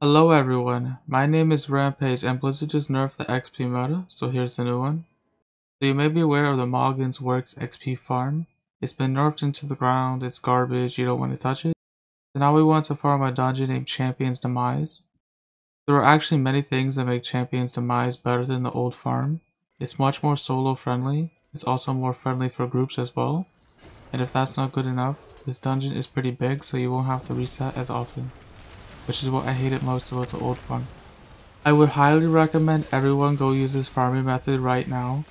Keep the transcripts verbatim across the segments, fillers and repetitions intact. Hello everyone, my name is Rampage and Blizzard just nerfed the X P meta, so here's the new one. So you may be aware of the Morgen's Works X P farm. It's been nerfed into the ground, it's garbage, you don't want to touch it. So now we want to farm a dungeon named Champion's Demise. There are actually many things that make Champion's Demise better than the old farm. It's much more solo friendly, it's also more friendly for groups as well. And if that's not good enough, this dungeon is pretty big so you won't have to reset as often, which is what I hated most about the old one. I would highly recommend everyone go use this farming method right now.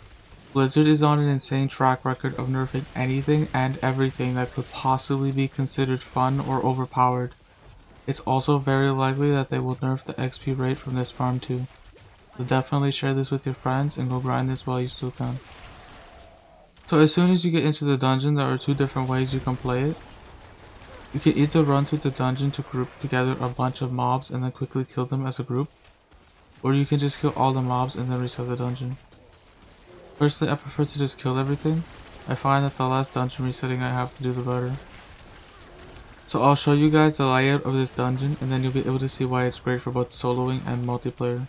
Blizzard is on an insane track record of nerfing anything and everything that could possibly be considered fun or overpowered. It's also very likely that they will nerf the X P rate from this farm too. So definitely share this with your friends and go grind this while you still can. So as soon as you get into the dungeon, there are two different ways you can play it. You can either run through the dungeon to group together a bunch of mobs and then quickly kill them as a group, or you can just kill all the mobs and then reset the dungeon. Personally, I prefer to just kill everything. I find that the last dungeon resetting I have to do, the better. So I'll show you guys the layout of this dungeon and then you'll be able to see why it's great for both soloing and multiplayer.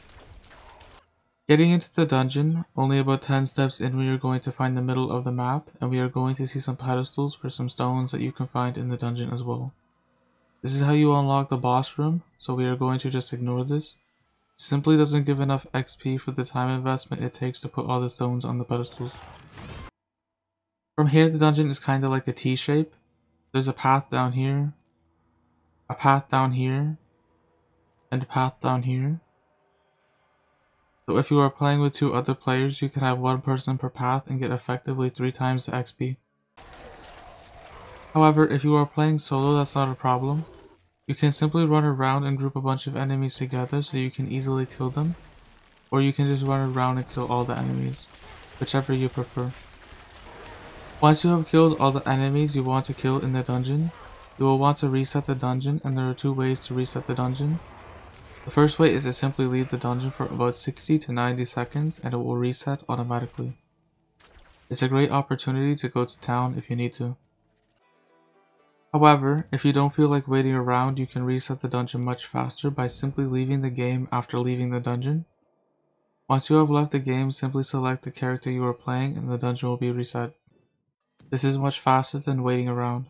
Getting into the dungeon, only about ten steps in, we are going to find the middle of the map, and we are going to see some pedestals for some stones that you can find in the dungeon as well. This is how you unlock the boss room, so we are going to just ignore this. It simply doesn't give enough X P for the time investment it takes to put all the stones on the pedestals. From here, the dungeon is kinda like a T shape. There's a path down here, a path down here, and a path down here. So if you are playing with two other players, you can have one person per path and get effectively three times the X P. However, if you are playing solo, that's not a problem. You can simply run around and group a bunch of enemies together so you can easily kill them, or you can just run around and kill all the enemies, whichever you prefer. Once you have killed all the enemies you want to kill in the dungeon, you will want to reset the dungeon, and there are two ways to reset the dungeon. The first way is to simply leave the dungeon for about sixty to ninety seconds and it will reset automatically. It's a great opportunity to go to town if you need to. However, if you don't feel like waiting around, you can reset the dungeon much faster by simply leaving the game after leaving the dungeon. Once you have left the game, simply select the character you are playing and the dungeon will be reset. This is much faster than waiting around.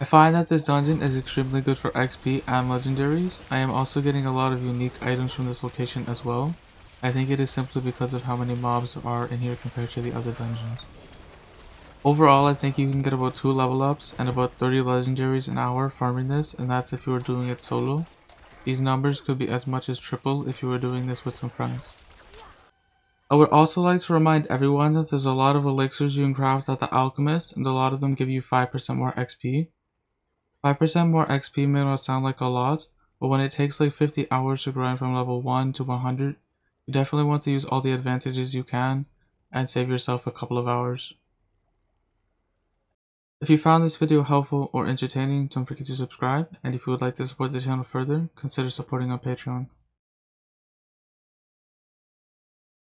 I find that this dungeon is extremely good for X P and legendaries. I am also getting a lot of unique items from this location as well. I think it is simply because of how many mobs there are in here compared to the other dungeons. Overall, I think you can get about two level ups and about thirty legendaries an hour farming this, and that's if you are doing it solo. These numbers could be as much as triple if you were doing this with some friends. I would also like to remind everyone that there's a lot of elixirs you can craft at the alchemist, and a lot of them give you five percent more X P. five percent more X P may not sound like a lot, but when it takes like fifty hours to grind from level one to one hundred, you definitely want to use all the advantages you can and save yourself a couple of hours. If you found this video helpful or entertaining, don't forget to subscribe, and if you would like to support the channel further, consider supporting on Patreon.